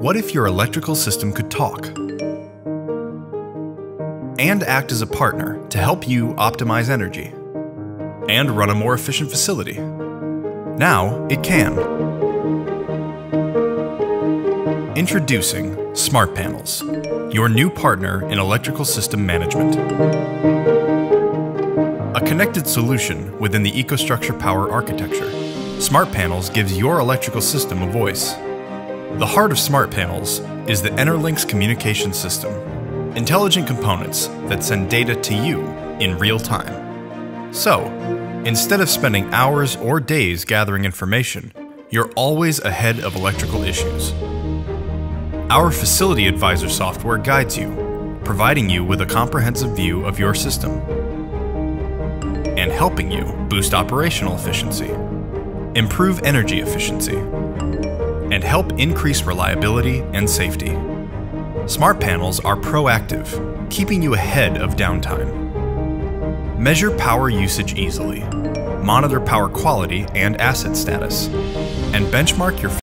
What if your electrical system could talk and act as a partner to help you optimize energy and run a more efficient facility? Now it can. Introducing Smart Panels, your new partner in electrical system management. A connected solution within the EcoStruxure Power Architecture, Smart Panels gives your electrical system a voice. The heart of Smart Panels is the EnerLynx communication system, intelligent components that send data to you in real time. So, instead of spending hours or days gathering information, you're always ahead of electrical issues. Our Facility Advisor software guides you, providing you with a comprehensive view of your system and helping you boost operational efficiency, improve energy efficiency, and help increase reliability and safety. Smart Panels are proactive, keeping you ahead of downtime. Measure power usage easily, monitor power quality and asset status, and benchmark your